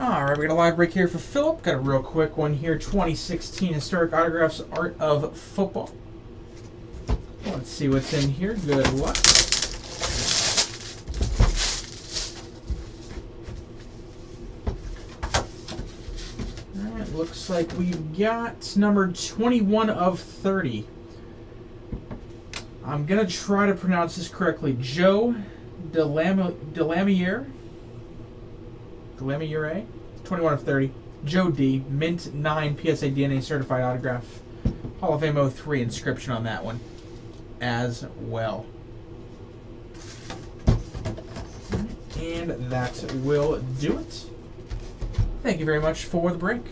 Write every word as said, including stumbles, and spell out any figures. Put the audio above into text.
All right, we got a live break here for Philip. Got a real quick one here. twenty sixteen Historic Autographs, Art of Football. Let's see what's in here. Good luck. All right, looks like we've got number twenty-one of thirty. I'm going to try to pronounce this correctly. Joe Lemieux. Lemieux, twenty-one of thirty, Joe D, Mint nine, P S A D N A Certified Autograph, Hall of Fame oh three inscription on that one as well. And that will do it. Thank you very much for the break.